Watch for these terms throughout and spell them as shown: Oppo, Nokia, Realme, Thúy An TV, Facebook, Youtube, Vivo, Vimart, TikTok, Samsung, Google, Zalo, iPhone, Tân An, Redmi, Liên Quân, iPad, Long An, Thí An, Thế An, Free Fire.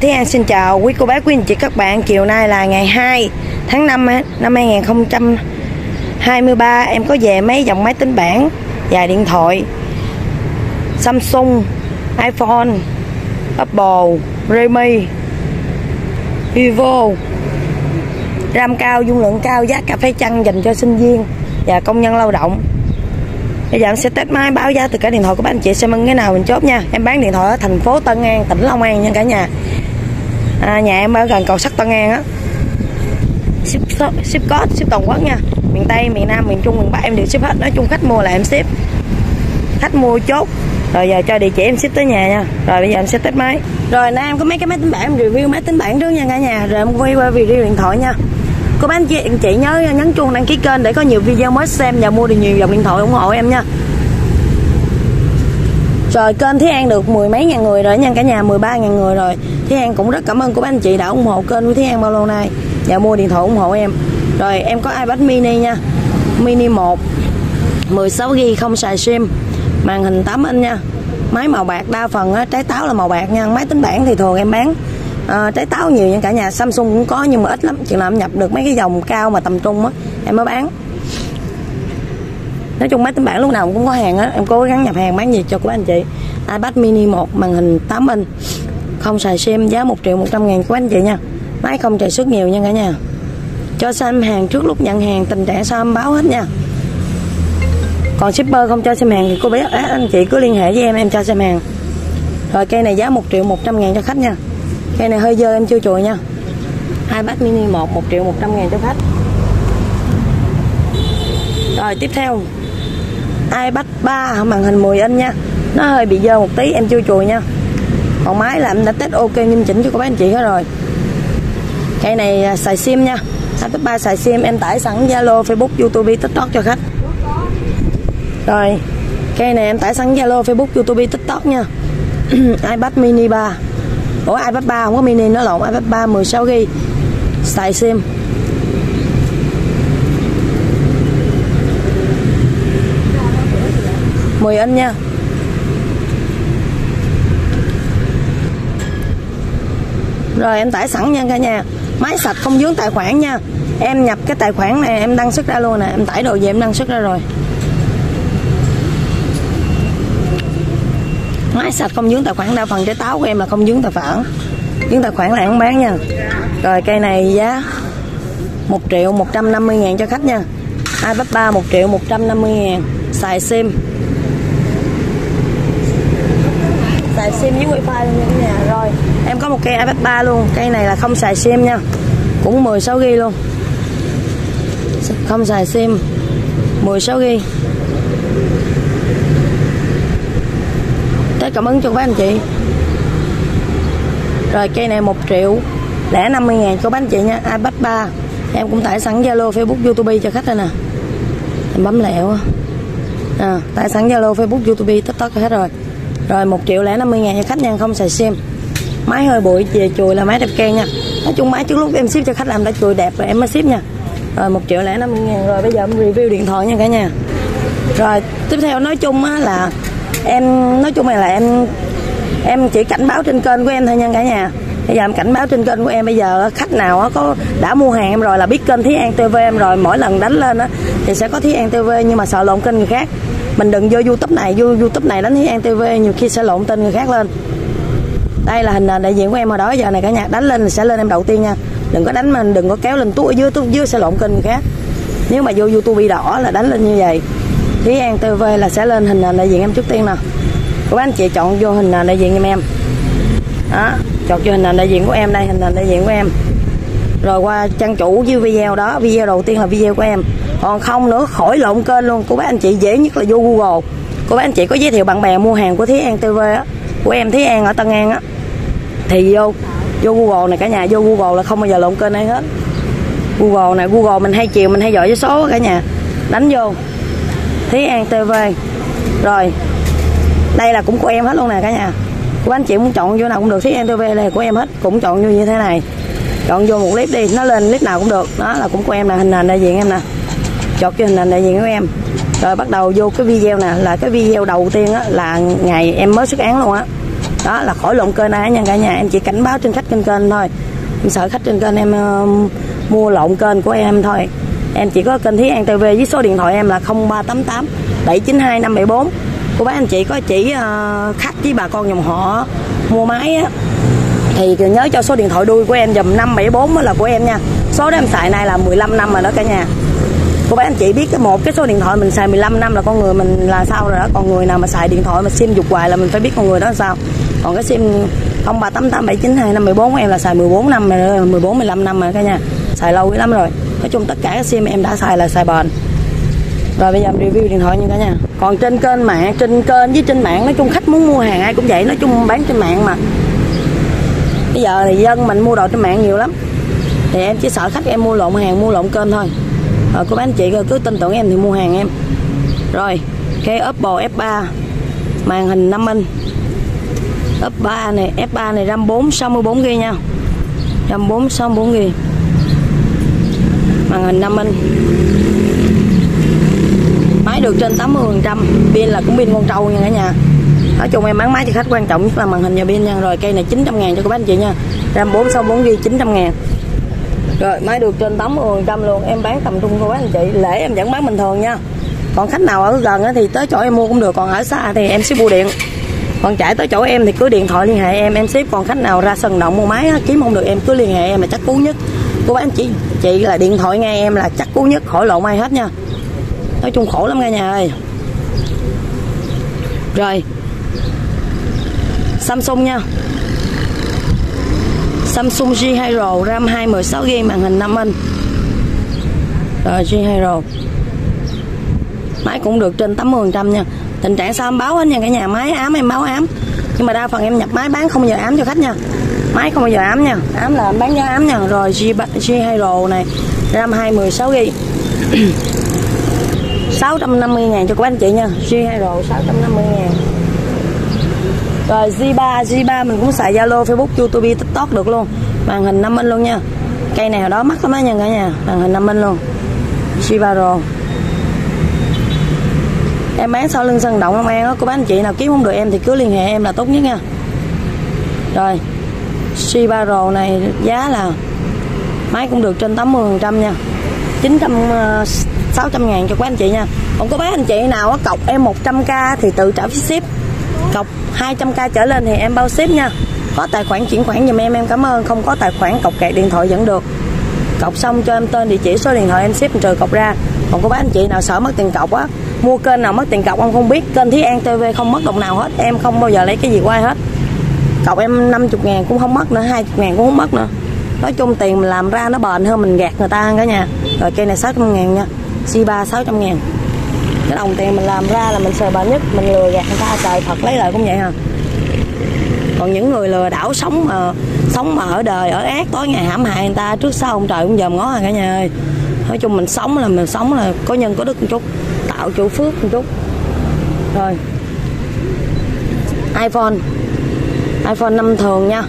Thế An xin chào quý cô bác, quý anh chị các bạn. Chiều nay là ngày 2 tháng 5 năm 2023. Em có về mấy dòng máy tính bảng và điện thoại Samsung, iPhone, Oppo, Redmi, Vivo. RAM cao, dung lượng cao, giá cà phê chăng dành cho sinh viên và công nhân lao động. Bây giờ em sẽ test máy, báo giá từ cả điện thoại của các anh chị xem cái nào mình chốt nha. Em bán điện thoại ở thành phố Tân An, tỉnh Long An nha cả nhà. Nhà em ở gần cầu sắt Tân An á. Ship code, ship toàn quốc nha. Miền Tây, miền Nam, miền Trung, miền Bắc em đều ship hết. Nói chung khách mua là em ship. Khách mua chốt. Rồi giờ cho địa chỉ em ship tới nhà nha. Rồi bây giờ em sẽ test máy. Rồi nãy em có mấy cái máy tính bảng, em review máy tính bảng trước nha cả nhà. Rồi em quay qua review điện thoại nha. Cô bác anh chị nhớ nhấn chuông đăng ký kênh để có nhiều video mới xem và mua được nhiều dòng điện thoại ủng hộ em nha. Rồi kênh Thúy An được mười mấy ngàn người rồi nha cả nhà, 13.000 người rồi. Thúy An cũng rất cảm ơn cô bác anh chị đã ủng hộ kênh của Thúy An bao lâu nay và mua điện thoại ủng hộ em. Rồi em có iPad mini nha, mini 1, 16GB không xài sim, màn hình 8 inch nha. Máy màu bạc, đa phần trái táo là màu bạc nha. Máy tính bảng thì thường em bán trái táo nhiều nha cả nhà. Samsung cũng có nhưng mà ít lắm, chừng nào em nhập được mấy cái dòng cao mà tầm trung á em mới bán. Nói chung máy tính bảng lúc nào cũng có hàng á, em cố gắng nhập hàng bán gì cho các anh chị. iPad mini 1 màn hình 8 inch không xài sim, giá 1.100.000 của anh chị nha. Máy không chạy xước nhiều nha cả nhà. Cho xem hàng trước lúc nhận hàng, tình trạng sao em báo hết nha. Còn shipper không cho xem hàng thì cô bé anh chị cứ liên hệ với em cho xem hàng. Rồi cây này giá 1.100.000 cho khách nha. Cây này hơi dơ em chưa chùi nha. iPad mini 1, 1.100.000 cho khách. Rồi tiếp theo iPad 3 màn hình 10 inch nha. Nó hơi bị dơ một tí em chưa chùi nha. Còn máy là em đã test ok nghiêm chỉnh cho các bác anh chị hết rồi. Cây này xài sim nha, iPad 3 xài sim, em tải sẵn Zalo, Facebook, YouTube, TikTok cho khách. Rồi cây này em tải sẵn Zalo, Facebook, YouTube, TikTok nha. iPad mini 3. Ủa iPad 3 không có mini, nó lộn, iPad 3 16GB xài sim. Mười inch nha. Rồi em tải sẵn nha cả nhà. Máy sạch không vướng tài khoản nha. Em nhập cái tài khoản này em đăng xuất ra luôn nè, em tải đồ về em đăng xuất ra rồi. Máy sạch không dướng tài khoản, đa phần trái táo của em là không dướng tài khoản. Dướng tài khoản là em không bán nha. Rồi cây này giá 1.150.000 cho khách nha. iPad 3 1.150.000 xài sim. Xài sim với wifi luôn nha cả nhà. Rồi, em có một cây iPad 3 luôn, cây này là không xài sim nha. Cũng 16GB luôn. Không xài sim 16GB. Cảm ơn cho các anh chị. Rồi cây này 1.050.000 cho bác anh chị nha. iPad 3 em cũng tải sẵn Zalo, Facebook, YouTube cho khách đây nè. Em bấm lẹo tải sẵn Zalo, Facebook, YouTube, TikTok cho khách rồi. Rồi 1.050.000 cho khách nha, không xài sim. Máy hơi bụi, chìa chùi là máy đẹp cây nha. Nói chung máy trước lúc em ship cho khách làm đã chùi đẹp rồi em mới ship nha. Rồi 1.050.000. Rồi bây giờ em review điện thoại nha cả nhà. Rồi tiếp theo nói chung là em chỉ cảnh báo trên kênh của em thôi nha cả nhà. Bây giờ em cảnh báo trên kênh của em, bây giờ khách nào có đã mua hàng em rồi là biết kênh Thí An TV em rồi, mỗi lần đánh lên thì sẽ có Thí An TV, nhưng mà sợ lộn kênh người khác. Mình đừng vô YouTube này đánh Thí An TV, nhiều khi sẽ lộn tên người khác lên. Đây là hình nền đại diện của em hồi đó giờ này cả nhà, đánh lên sẽ lên em đầu tiên nha. Đừng có đánh mình, đừng có kéo lên túi dưới sẽ lộn kênh người khác. Nếu mà vô YouTube bị đỏ là đánh lên như vậy. Thí An TV là sẽ lên hình nền đại diện em trước tiên nè. Các anh chị chọn vô hình nền đại diện em. Đó, chọn vô hình nền đại diện của em, đây hình nền đại diện của em. Rồi qua trang chủ với video đó, video đầu tiên là video của em. Còn không nữa khỏi lộn kênh luôn. Của bác anh chị dễ nhất là vô Google. Của bác anh chị có giới thiệu bạn bè mua hàng của Thí An TV á, của em Thí An ở Tân An á, thì vô Google này cả nhà, vô Google là không bao giờ lộn kênh ai hết. Google này, Google mình hay giỏi với số cả nhà. Đánh vô Thí An TV. Rồi đây là cũng của em hết luôn nè cả nhà. Của anh chị muốn chọn vô nào cũng được, Thí An TV này của em hết. Cũng chọn vô như thế này, chọn vô một clip đi, nó lên clip nào cũng được. Đó là cũng của em, là hình nền đại diện em nè. Chọn cái hình nền đại diện của em. Rồi bắt đầu vô cái video nè. Là cái video đầu tiên á, là ngày em mới xuất án luôn á. Đó là khỏi lộn kênh ai nha cả nhà. Em chỉ cảnh báo trên khách trên kênh thôi. Em sợ khách trên kênh em mua lộn kênh của em thôi. Em chỉ có kênh Thúy An TV với số điện thoại em là 0388 792 574. Cô bác anh chị có chỉ khách với bà con dòng họ mua máy á, thì nhớ cho số điện thoại đuôi của em dùm 574 là của em nha. Số đó em xài này là 15 năm rồi đó cả nhà. Cô bác anh chị biết cái một cái số điện thoại mình xài 15 năm là con người mình là sao rồi đó. Còn người nào mà xài điện thoại mà sim dục hoài là mình phải biết con người đó là sao. Còn cái sim 0388 792 574 của em là xài 14 năm rồi, 14 15 năm rồi cả nhà. Xài lâu lắm rồi. Nói chung tất cả các sim em đã xài là xài bền. Rồi bây giờ em review điện thoại như cả nhà. Còn trên kênh mạng, trên kênh với trên mạng nói chung khách muốn mua hàng ai cũng vậy, nói chung bán trên mạng mà. Bây giờ thì dân mình mua đồ trên mạng nhiều lắm. Thì em chỉ sợ khách em mua lộn hàng, mua lộn kênh thôi. Rồi cô bán chị cứ tin tưởng em thì mua hàng em. Rồi, cái Oppo F3 màn hình 5 inch. F3 này, RAM 4 64GB nha. RAM 4 64GB. Màn hình 5 inch. Máy được trên 80%, pin là cũng pin con trâu nha cả nhà. Nói chung em bán máy thì khách quan trọng nhất là màn hình và pin nha. Rồi cây này 900.000 cho các anh chị nha. RAM 464GB 900.000. Rồi máy được trên 80% luôn. Em bán tầm trung của anh chị. Lễ em vẫn bán bình thường nha. Còn khách nào ở gần thì tới chỗ em mua cũng được. Còn ở xa thì em ship bưu điện. Còn chạy tới chỗ em thì cứ điện thoại liên hệ em ship. Còn khách nào ra sân động mua máy kiếm không được em cứ liên hệ em là chắc cú nhất. Cô bán chị là điện thoại ngay em là chắc cú nhất, khỏi lộn ai hết nha. Nói chung khổ lắm cả nhà ơi. Rồi Samsung nha. Samsung G2 Pro RAM 216GB màn hình 5 inch. Rồi G2 Pro. Máy cũng được trên 80% nha. Tình trạng sao em báo hết nha cả nhà, máy ám em báo ám. Nhưng mà đa phần em nhập máy bán không bao giờ ám cho khách nha. Máy không bao giờ ám nha. Ám là em bán giá ám nha. Rồi G2 Pro này, RAM 216GB. 650.000 cho các anh chị nha. G2 Pro 650.000. Rồi G3 mình cũng xài Zalo, Facebook, Youtube, TikTok được luôn. Màn hình 5 inch luôn nha. Cây này hồi đó mắc lắm á nha cả nhà. Màn hình 5 inch luôn. G3 Pro. Em bán sau lưng sân động Long An á. Cô bán chị nào kiếm không được em thì cứ liên hệ em là tốt nhất nha. Rồi G3 Pro này giá là máy cũng được trên 80% nha. 600.000 cho các anh chị nha. Còn có bán anh chị nào á cọc em 100k thì tự trả phí ship. Cọc 200k trở lên thì em bao ship nha. Có tài khoản chuyển khoản dùm em cảm ơn. Không có tài khoản cọc kẹt điện thoại vẫn được. Cọc xong cho em tên, địa chỉ, số điện thoại em ship trừ cọc ra. Còn có bác anh chị nào sợ mất tiền cọc á, mua kênh nào mất tiền cọc ông không biết, kênh Thí An TV không mất đồng nào hết. Em không bao giờ lấy cái gì qua hết. Cọc em 50.000 cũng không mất nữa, 20.000 cũng không mất nữa. Nói chung tiền mình làm ra nó bền hơn mình gạt người ta cả nhà. Rồi cây này 600.000 nha. C3 600.000. Cái đồng tiền mình làm ra là mình sờ bền nhất. Mình lừa gạt người ta trời thật lấy lời cũng vậy hả. Còn những người lừa đảo sống mà ở đời ở ác, tối ngày hãm hại người ta, trước sau ông trời cũng dòm ngó hả cả nhà ơi. Nói chung mình sống là có nhân có đức một chút, tạo chủ phước một chút. Rồi iPhone 5 thường nha.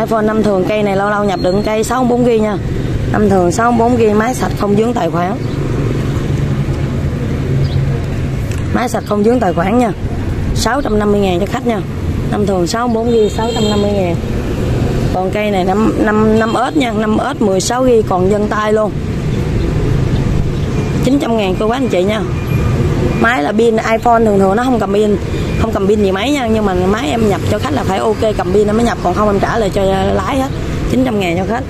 iPhone 5 thường cây này lâu lâu nhập được cây 64GB nha. 5 thường 64GB, máy sạch không dướng tài khoản. Máy sạch không dướng tài khoản nha. 650.000 cho khách nha. 5 thường 64GB 650.000. Còn cây này 5S nha. 5S 16GB còn vân tay luôn. 900.000 cô bác anh chị nha. Máy là pin iPhone thường nó không cầm pin gì mấy nha. Nhưng mà máy em nhập cho khách là phải ok cầm pin nó mới nhập. Còn không em trả lời cho lái hết. 900.000 cho khách.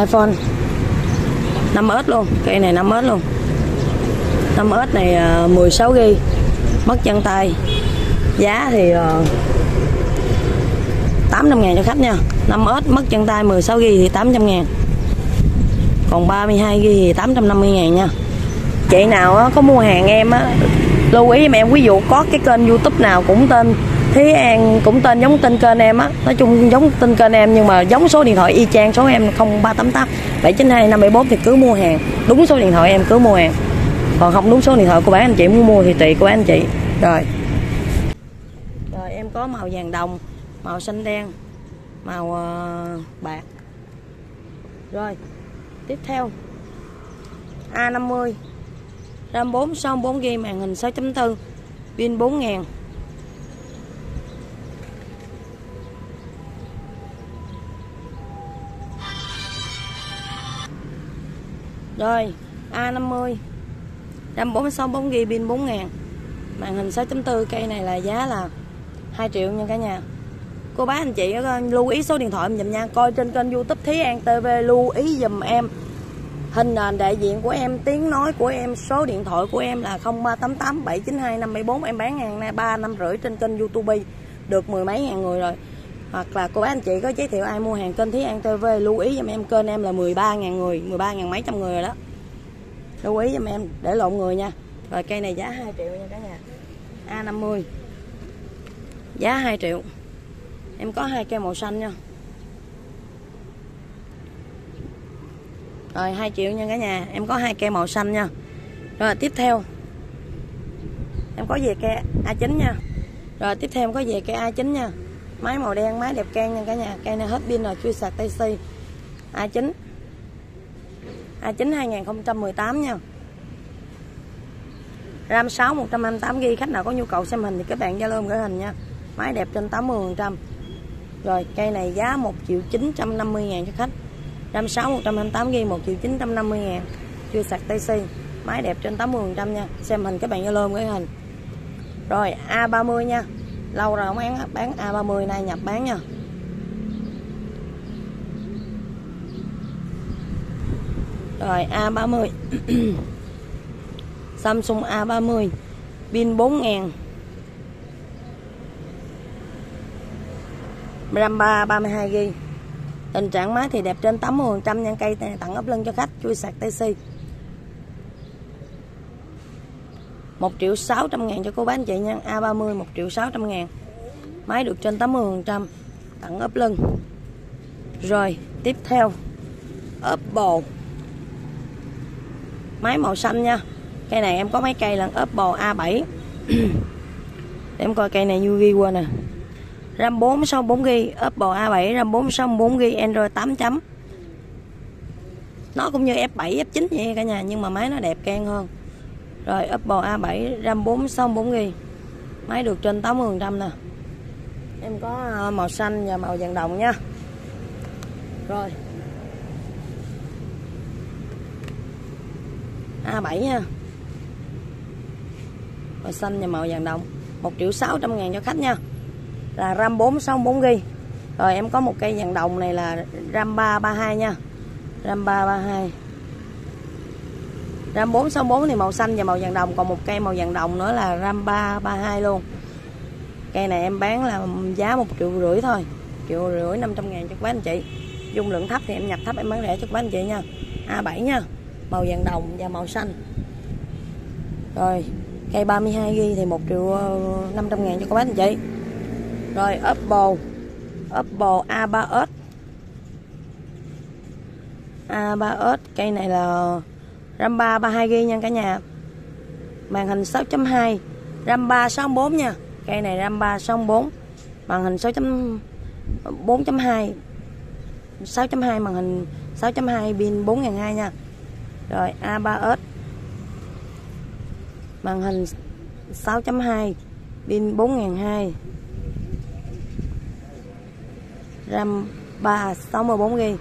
iPhone 5S luôn. Cây này 5S luôn. 5S này 16GB mất chân tay. Giá thì 800.000 cho khách nha. 5S mất chân tay 16GB thì 800.000. Còn 32GB thì 850.000 nha. Chị nào á, có mua hàng em á, lưu ý em ví dụ có cái kênh YouTube nào cũng tên Thí An, cũng tên giống tên kênh em á. Nói chung giống tên kênh em nhưng mà giống số điện thoại y chang số em 0388 792 574 thì cứ mua hàng. Đúng số điện thoại em cứ mua hàng. Còn không đúng số điện thoại của bán anh chị muốn mua thì tùy của anh chị. Rồi em có màu vàng đồng, màu xanh đen, màu bạc. Rồi tiếp theo A50 RAM 4 64GB màn hình 6.4 pin 4.000. Rồi A50 146 4GB pin 4000, màn hình 6.4. Cây này là giá là 2 triệu nha cả nhà. Cô bác anh chị lưu ý số điện thoại mình dùm nha. Coi trên kênh YouTube Thúy An TV, lưu ý dùm em hình nền đại diện của em, tiếng nói của em, số điện thoại của em là 0388 792 574. Em bán hàng 3 năm rưỡi trên kênh YouTube được 10 mấy ngàn người rồi. Hoặc là cô bác anh chị có giới thiệu ai mua hàng kênh Thúy An TV lưu ý giùm em, kênh em là 13.000 người, 13.000 mấy trăm người rồi đó. Lưu ý giùm em để lộn người nha. Rồi cây này giá 2 triệu nha cả nhà. A50 giá 2 triệu. Em có hai cây màu xanh nha. Rồi 2 triệu nha cả nhà. Em có hai cây màu xanh nha. Rồi tiếp theo em có về cây A9 nha. Rồi tiếp theo em có về cây A9 nha. Máy màu đen, máy đẹp can nha cả nhà. Cây này hết pin rồi, chưa sạc tay si. A9 A9 2018 nha. RAM 6 128GB. Khách nào có nhu cầu xem hình thì các bạn Zalo gửi hình nha. Máy đẹp trên 80%. Rồi cây này giá 1.950.000 cho khách. RAM 6 128GB 1.950.000. Chưa sạc tay si. Máy đẹp trên 80% nha. Xem hình các bạn Zalo gửi hình. Rồi A30 nha. Lâu rồi không bán A30, nay nhập bán nha. Rồi A30 Samsung A30 pin 4000, RAM 32GB. Tình trạng máy thì đẹp trên 80% nha. Cây tặng ốp lưng cho khách, chui sạc taxi. 1.600.000 cho cô bán chị nha. A30 1.600.000. Máy được trên 80%, tặng ốp lưng. Rồi tiếp theo Oppo, máy màu xanh nha. Cây này em có mấy cây là Oppo A7. Để em coi cây này như ghi qua nè. RAM 464GB Oppo A7, RAM 464GB Android 8 chấm. Nó cũng như F7, F9 vậy cả nhà, nhưng mà máy nó đẹp can hơn. Rồi Oppo A7 RAM 464GB. Máy được trên 80% nè. Em có màu xanh và màu vàng đồng nha. Rồi A7 nha. Màu xanh và màu vàng đồng 1.600.000 cho khách nha. Là RAM 464GB. Rồi em có một cây vàng đồng này là RAM 332 nha. RAM 332. RAM 464 thì màu xanh và màu vàng đồng. Còn một cây màu vàng đồng nữa là RAM 332 luôn. Cây này em bán là giá 1.5 triệu thôi. 1.500.000 cho các anh chị. Dung lượng thấp thì em nhập thấp, em bán rẻ cho các anh chị nha. A7 nha. Màu vàng đồng và màu xanh. Rồi cây 32GB thì 1.500.000 cho các anh chị. Rồi Oppo A3s. A3s cây này là RAM 332GB nha cả nhà. Màn hình 6.2, RAM 364 nha. Cây này RAM 364, màn hình 6.4.2, 6.2 màn hình 6.2 pin 4002 nha. Rồi A3s màn hình 6.2 pin 4002, RAM 364GB.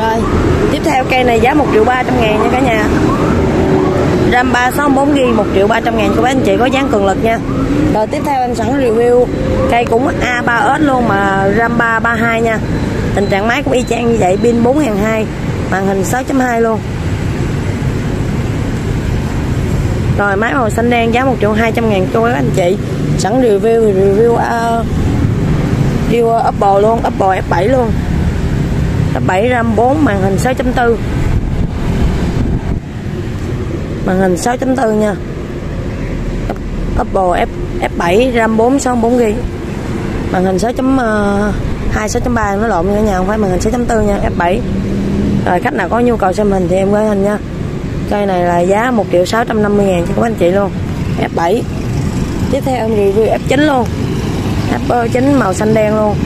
Rồi tiếp theo cây này giá 1.300.000 nha cả nhà. RAM 364GB 1.300.000 cho các anh chị có dán cường lực nha. Rồi tiếp theo em sẵn review cây cũng A3s luôn mà RAM 332 nha. Tình trạng máy cũng y chang như vậy, pin 4002, màn hình 6.2 luôn. Rồi máy màu xanh đen giá 1.200.000 cho các anh chị. Sẵn review Oppo luôn, Oppo F7 luôn. F7 RAM 4 màn hình 6.4. Màn hình 6.4 nha. Oppo F7 RAM 4 64GB. Màn hình 6.2 6.3 nó lộn nha nhà, không phải màn hình 6.4 nha, F7. Rồi khách nào có nhu cầu xem hình thì em gửi hình nha. Cây này là giá 1.650.000 cho các anh chị luôn. F7. Tiếp theo em review F9 luôn. F9 màu xanh đen luôn.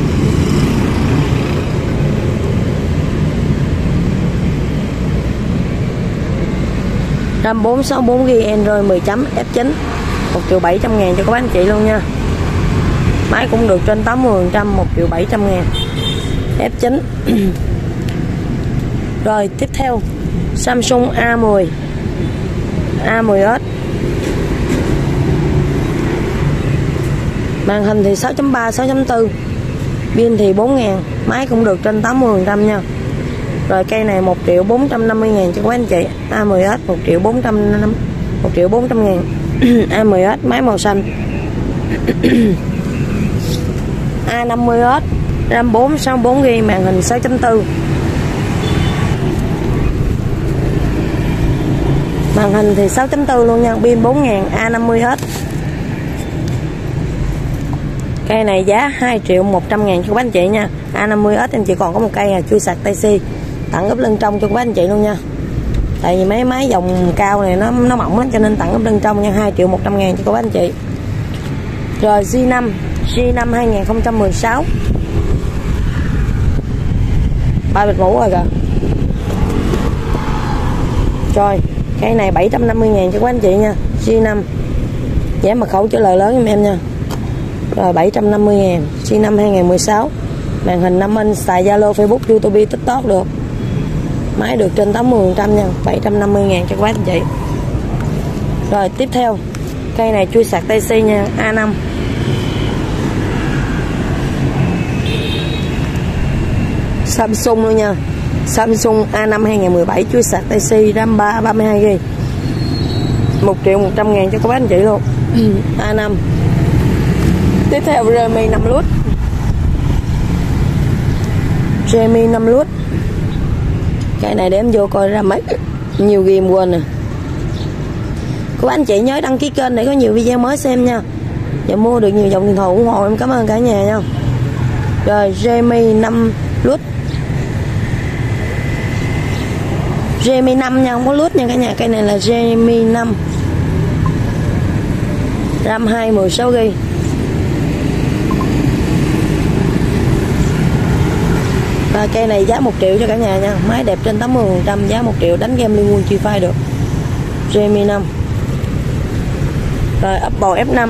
RAM 464GB Android 10 chấm F9 1.700.000 cho các anh chị luôn nha. máy cũng được trên 80%, 1.700.000 F9. Rồi tiếp theo Samsung A10 A10s, màn hình thì 6.3, 6.4, pin thì 4.000, máy cũng được trên 80% nha. Rồi cây này 1.450.000 cho các anh chị. A10s 1.400.000 A10s máy màu xanh. A50s RAM 4 64GB, màn hình 6.4, màn hình thì 6.4 luôn nha, pin 4.000. A50s cây này giá 2.100.000 cho các anh chị nha. A50s em chỉ còn có một cây à, chưa sạc Type C, tặng gấp lưng trong cho các anh chị luôn nha. Tại vì mấy máy dòng cao này nó mỏng lắm, cho nên tặng gấp lưng trong nha. 2.100.000 cho các anh chị. Rồi G5 2016, ba bịch mũ rồi kìa. Rồi cái này 750.000 cho các anh chị nha. G5 giá mật khẩu chữ L lớn giùm em nha. Rồi 750.000 G5 2016, màn hình 5 inch, xài Zalo, Facebook, YouTube, TikTok được. Máy được trên 80% nha, 750.000 cho các anh chị. Rồi tiếp theo cây này chui sạc Type C nha, A5. Samsung luôn nha. Samsung A5 2017 chui sạc Type C, RAM 3 32GB. 1.100.000 cho các anh chị luôn. A5. Tiếp theo Realme 5 lút. Realme 5 lút. Cái này để em vô coi ra mấy nhiều game quên nè. Các anh chị nhớ đăng ký kênh để có nhiều video mới xem nha. Và mua được nhiều dòng điện thoại ủng hộ em, cảm ơn cả nhà nha. Rồi Realme 5 lút. Realme 5 nha, không có lút nha cả nhà. Cái này là Realme 5. RAM 2 16GB. Và cây này giá 1 triệu cho cả nhà nha. Máy đẹp trên 80%, giá 1 triệu đánh game Liên Quân Free Fire được. Realme 5. Rồi Oppo F5.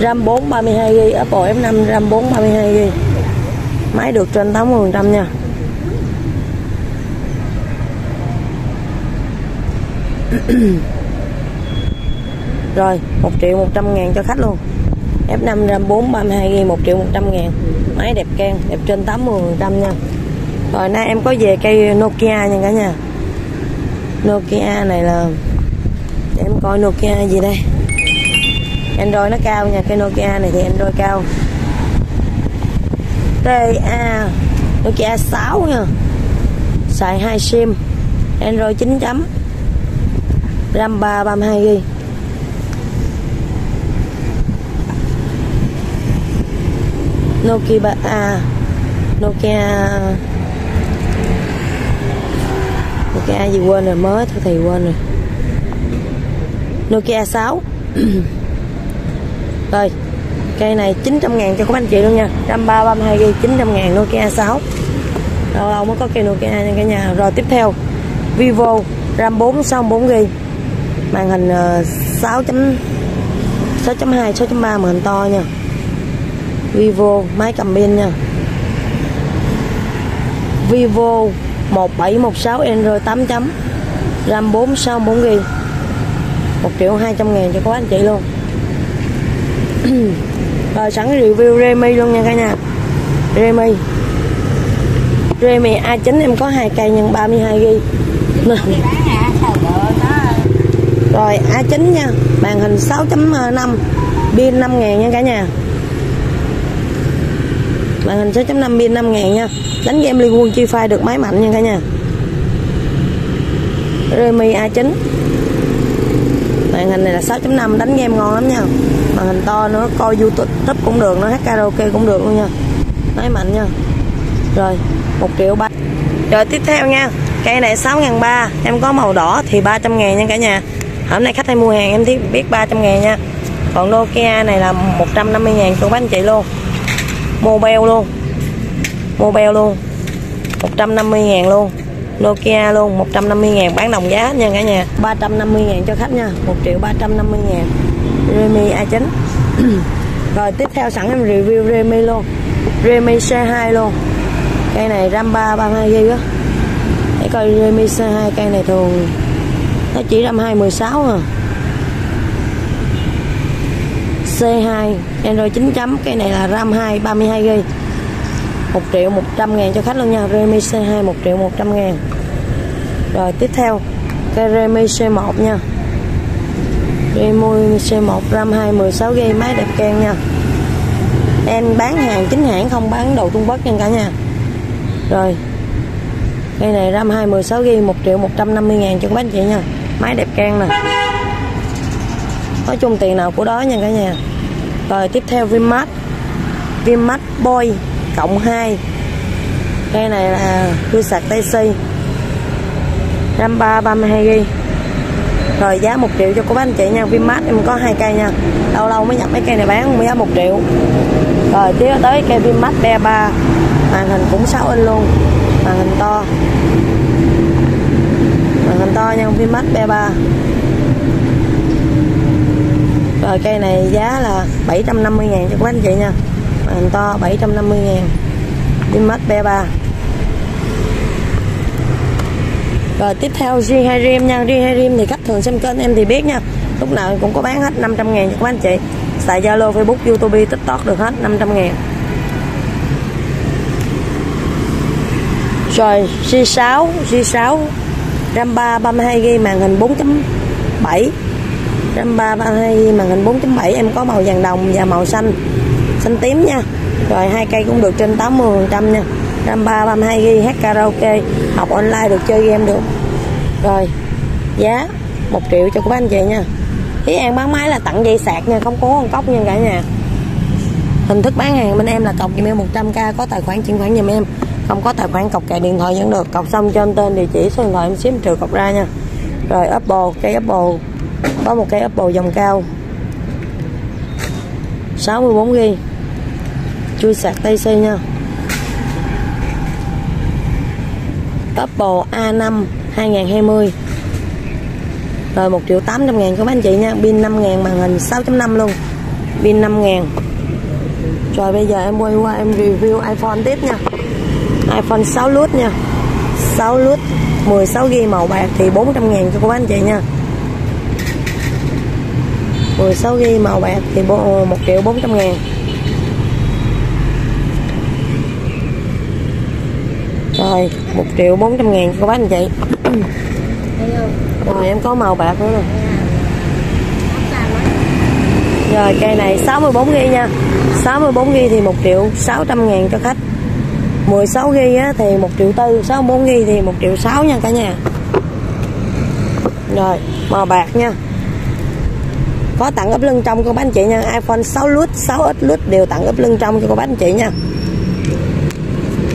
RAM 4 32GB, Oppo F5 RAM 4 32GB. Máy được trên 80% nha. Rồi 1.100.000 cho khách luôn. F5 RAM 4 32GB 1.100.000. Máy đẹp keng, đẹp trên 80% nha. Rồi nay em có về cây Nokia nha cả nhà. Nokia này là để em coi Nokia gì đây. Android nó cao nha, cây Nokia này thì Android cao. TA Nokia 6 nha. Xài 2 SIM, Android 9 chấm. RAM 3 32GB. Nokia Nokia gì quên rồi, mới thôi thì quên rồi. Nokia 6. Rồi cây này 900.000 cho các anh chị luôn nha. 3332GB 900.000 Nokia 6. Đâu đâu mới có cây Nokia nha cả nhà. Rồi tiếp theo Vivo RAM 4 64GB, màn hình 6.2 6.3, màn hình to nha. Vivo máy cầm pin nha. Vivo 1716 Android 8 chấm, RAM 4 64GB, 1.200.000 cho các anh chị luôn. Rồi sẵn review Realme luôn nha cả nhà. Realme A9 em có 2 cây nhân 32GB. Rồi A9 nha, màn hình 6.5, pin 5.000 nha cả nhà. Màn hình 6.5 pin 5.000 nha. Đánh game Liên Quân Free Fire được, máy mạnh nha cả nhà. Realme A9. Màn hình này là 6.5, đánh game ngon lắm nha. Màn hình to nữa, coi YouTube cũng được, nó hát karaoke cũng được luôn nha. Máy mạnh nha. Rồi, 1.300.000. Rồi tiếp theo nha. Cây này 6.300, em có màu đỏ thì 300.000 nha cả nhà. Hôm nay khách hay mua hàng em thì biết 300.000 nha. Còn Nokia này là 150.000 cho các anh chị luôn. Mobile luôn 150.000 luôn. Nokia luôn 150.000, bán đồng giá nha cả nhà. 350.000 cho khách nha. 1.350.000 Realme A9. Rồi tiếp theo sẵn em review Realme luôn, Realme C2 luôn. Cây này RAM 3 32GB á. Hãy coi Realme C2, cây này thường nó chỉ RAM 216 à. C2 Android 9 chấm, cây này là RAM 2 32GB, 1.100.000 cho khách luôn nha. Realme C2 1.100.000. Rồi tiếp theo cây Realme C1 nha, Realme C1 RAM 2 16GB, máy đẹp keng nha. Em bán hàng chính hãng, không bán đồ Trung Quốc nha cả nhà. Rồi cây này RAM 2 16GB 1.150.000 cho các anh chị nha, máy đẹp keng nè. Nói chung tiền nào của đó nha cả nhà. Rồi tiếp theo Vimart, Vimart Boy cộng 2. Cây này là cưa sạc Type C, RAM 3 32GB. Rồi giá 1 triệu cho cô bác anh chị nha. Vimart em có 2 cây nha, lâu lâu mới nhập mấy cây này bán giá 1 triệu. Rồi tiếp tới cây Vimart B3, màn hình cũng 6 inch luôn, màn hình to, màn hình to nha, Vimart B3. Rồi cây này giá là 750.000 cho các anh chị nha, màn hình to 750.000, Vimart B3. Rồi tiếp theo Realme nha, Realme thì khách thường xem kênh em thì biết nha, lúc nào cũng có bán hết 500.000 cho các anh chị, xài Zalo, Facebook, YouTube, TikTok được hết 500.000. Rồi G6 RAM 3 32GB màn hình 4.7, RAM 3 32GB màn hình 4.7, em có màu vàng đồng và màu xanh, xanh tím nha. Rồi hai cây cũng được trên 80% nha. RAM 3 32GB, hát karaoke, học online được, chơi game được. Rồi giá 1 triệu cho các anh chị nha. Thúy An bán máy là tặng dây sạc nha, không có con cốc nha cả nhà. Hình thức bán hàng bên em là cọc giùm em 100k, có tài khoản chuyển khoản giùm em, không có tài khoản cọc kệ điện thoại vẫn được, cọc xong cho em tên, địa chỉ, số điện thoại em xíu em trừ cọc ra nha. Rồi Oppo, cây Oppo có một cây Oppo dòng cao 64GB, chui sạc Type C nha. Oppo A5 2020. Rồi 1.800.000 các anh chị nha, pin 5.000, màn hình 6.5 luôn, pin 5.000. Rồi bây giờ em quay qua em review iPhone tiếp nha. iPhone 6 lút nha, 6 lút 16GB màu bạc thì 400.000 cho các anh chị nha, 16GB màu bạc thì 1.400.000. Rồi 1.400.000 cho các anh chị. Rồi em có màu bạc nữa nè. Rồi cây này 64GB nha, 64GB thì 1.600.000 cho khách, 16GB thì 1.400.000, 64GB thì 1.600.000 nha cả nhà. Rồi màu bạc nha, có tặng ốp lưng trong cho các anh chị nha. iPhone 6 lút, 6s lút đều tặng ốp lưng trong cho các anh chị nha.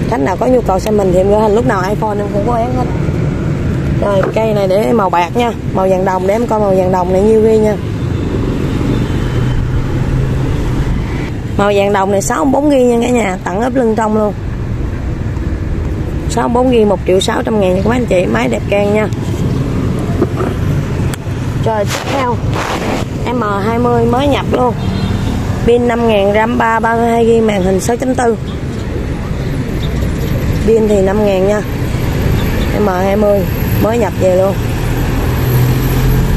Khách nào có nhu cầu xem mình thì em gửi hình, lúc nào iPhone em cũng có bán hết. Rồi cây này để màu bạc nha, màu vàng đồng, để em coi màu vàng đồng này nhiêu ghi nha. Màu vàng đồng này 64GB nha cả nhà, tặng ốp lưng trong luôn, 64GB 1.600.000 cho các anh chị, máy đẹp keng nha. Rồi tiếp theo M20 mới nhập luôn, pin 5.000, RAM 3 32GB, màn hình 6.4, pin thì 5.000 nha. M20 mới nhập về luôn.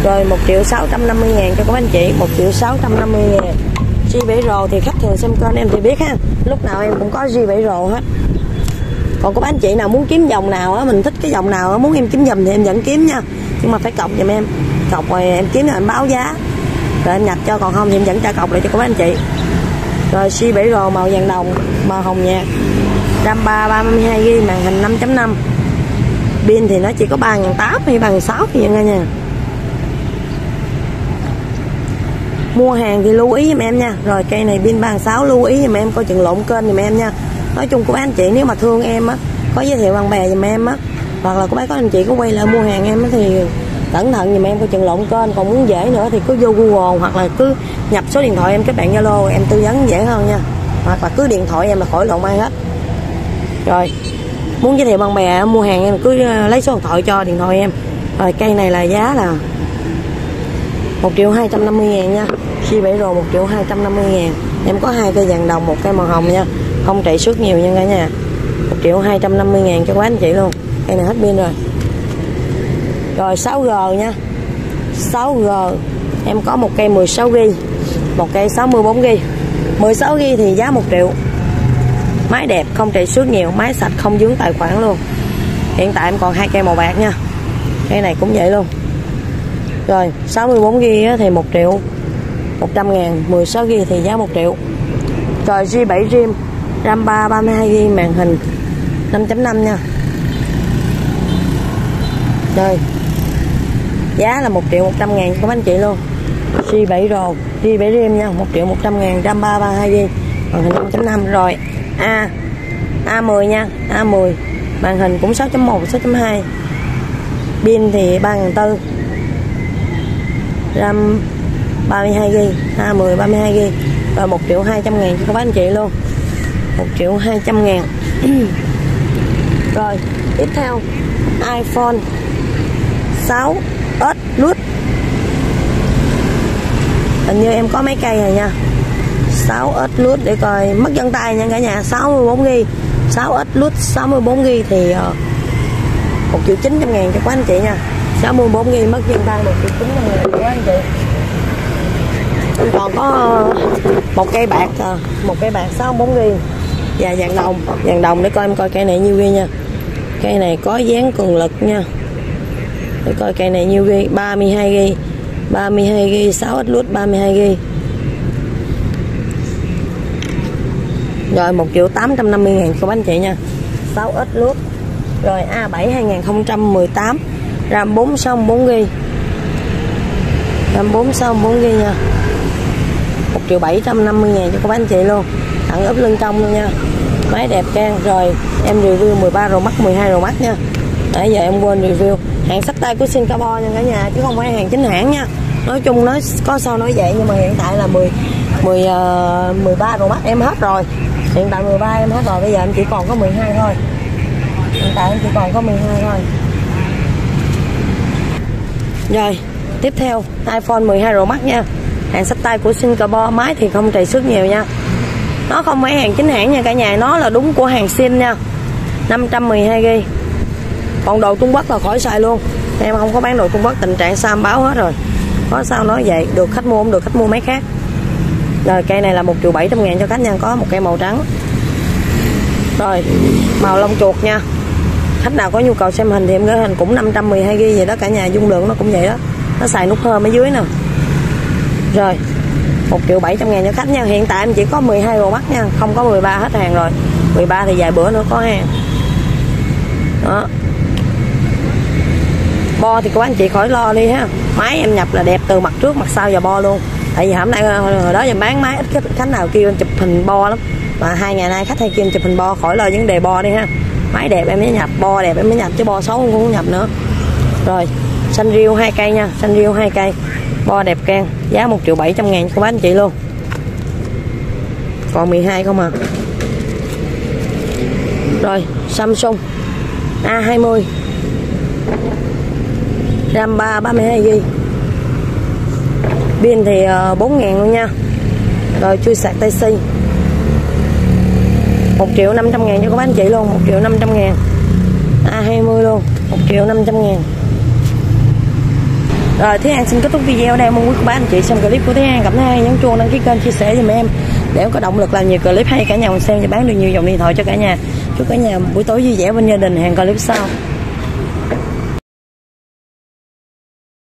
Rồi 1.650.000 cho các anh chị, 1.650.000. G7 Pro thì khách thường xem kênh em thì biết ha, lúc nào em cũng có G7 Pro hết. Còn các anh chị nào muốn kiếm dòng nào á, mình thích cái dòng nào á, muốn em kiếm dùm thì em vẫn kiếm nha, nhưng mà phải cọc dùm em, cọc rồi em kiếm rồi em báo giá rồi em nhập cho, còn không thì em vẫn trả cọc lại cho các anh chị. Rồi G7 Pro màu vàng đồng, màu hồng nhạt, RAM 3 32GB, màn hình 5.5, pin thì nó chỉ có 3.800 hay 3.600 vậy nha nha. Mua hàng thì lưu ý giùm em nha. Rồi cây này pin 3.600, lưu ý giùm em, coi chừng lộn kênh giùm em nha. Nói chung của anh chị nếu mà thương em á, có giới thiệu bạn bè giùm em á, hoặc là của bác có anh chị có quay lại mua hàng em á, thì cẩn thận giùm em, coi chừng lộn kênh. Còn muốn dễ nữa thì cứ vô Google hoặc là cứ nhập số điện thoại em kết bạn Zalo, em tư vấn dễ hơn nha, hoặc là cứ điện thoại em là khỏi lộn ai hết. Rồi muốn giới thiệu bạn bè mua hàng em cứ lấy số điện thoại cho điện thoại em. Rồi cây này là giá là 1.250.000 nha, Chi 7 rồ 1.250.000. Em có hai cây vàng đồng, một cây màu hồng nha, không chạy suất nhiều nha cả nhà. 1.250.000 cho quá anh chị luôn. Cây này hết pin rồi. Rồi 6G nha, 6G em có một cây 16GB, một cây 64GB. 16GB thì giá 1 triệu. Máy đẹp, không chạy suất nhiều, máy sạch, không vướng tài khoản luôn. Hiện tại em còn hai cây màu bạc nha, cây này cũng vậy luôn. Rồi 64GB thì 1.100.000, 16GB thì giá 1 triệu. Rồi G7 RAM, RAM 3 32GB, màn hình 5.5 nha. Rồi giá là 1.100.000 của anh chị luôn. G7 Pro, G7 RAM nha, 1.100.000, RAM 3 32GB, màn hình 5.5. Rồi A10 nha, A10 màn hình cũng 6.1, 6.2, pin thì 3.400, RAM 32GB, A10 32GB. Rồi 1.200.000 cho các bác anh chị luôn, 1.200.000. Rồi tiếp theo iPhone 6s Plus, hình như em có mấy cây rồi nha. 6s Plus để coi mất vân tay nha cả nhà. 64GB, 6s Plus 64GB thì 1.900.000 cho các anh chị nha. 64GB mất vân tay 1.900.000 cho các anh chị. Còn có một cây bạc, một cây bạc 64GB và vàng đồng. Vàng đồng để coi em coi cây này nhiêu ghi nha. Cây này có dán cường lực nha. Để coi cây này nhiêu ghi. 32GB, 32GB, 6s Plus 32GB. Rồi 1.850.000 của anh chị nha, 6s Plus. Rồi A7 2018, RAM 464GB, RAM 464GB nha, 1.750.000 cho các anh chị luôn, tặng ốp lưng trong luôn nha, máy đẹp trang. Rồi em review 13 rồi mắt, 12 rồi mắt nha. Nãy giờ em quên review hàng xách tay của Singapore nha cả nhà, chứ không phải hàng chính hãng nha. Nói chung nói có sao nói vậy, nhưng mà hiện tại là 13 rồi mắt em hết rồi, hiện tại 13 em hết rồi, bây giờ em chỉ còn có 12 thôi, hiện tại em chỉ còn có 12 thôi. Rồi tiếp theo iPhone 12 rồi mắt nha, hàng xách tay của Singapore, máy thì không trầy xước nhiều nha, nó không phải hàng chính hãng nha cả nhà, nó là đúng của hàng Sing nha. 512GB, còn đồ Trung Quốc là khỏi xài luôn, em không có bán đồ Trung Quốc, tình trạng sam báo hết rồi, có sao nói vậy, được khách mua không được khách mua máy khác. Rồi cây này là 1.700.000 cho khách nha, có một cây màu trắng. Rồi màu lông chuột nha, khách nào có nhu cầu xem hình thì em gửi hình, cũng 512GB vậy đó cả nhà, dung lượng nó cũng vậy đó, nó xài nút thơm ở dưới nè. Rồi 1.700.000 cho khách nha, hiện tại em chỉ có 12 Pro Max nha, không có 13 hết hàng rồi, 13 thì vài bữa nữa có hàng đó. Bo thì các anh chị khỏi lo đi ha, máy em nhập là đẹp từ mặt trước mặt sau và bo luôn, tại vì hôm nay hồi đó giờ bán máy ít khách nào kêu em chụp hình bo lắm, mà hai ngày nay khách hay kêu em chụp hình bo, khỏi lo vấn đề bo đi ha, máy đẹp em mới nhập, bo đẹp em mới nhập, chứ bo xấu không muốn nhập nữa. Rồi xanh riêu 2 cây nha, xanh riêu 2 cây, bo đẹp keng, giá 1.700.000 của anh chị luôn, còn 12 không à. Rồi Samsung A20, RAM 3 32GB, pin thì 4.000 luôn nha. Rồi chui sạc Type C, 1.500.000 cho các anh chị luôn, 1.500.000 A20 luôn, 1.500.000. Rồi Thúy An xin kết thúc video ở đây, mong quý các anh chị xem clip của Thúy An, cảm thấy hay nhấn chuông đăng ký kênh, chia sẻ giùm em để có động lực làm nhiều clip hay, cả nhà mình xem và bán được nhiều dòng điện thoại cho cả nhà. Chúc cả nhà buổi tối vui vẻ bên gia đình, hẹn clip sau.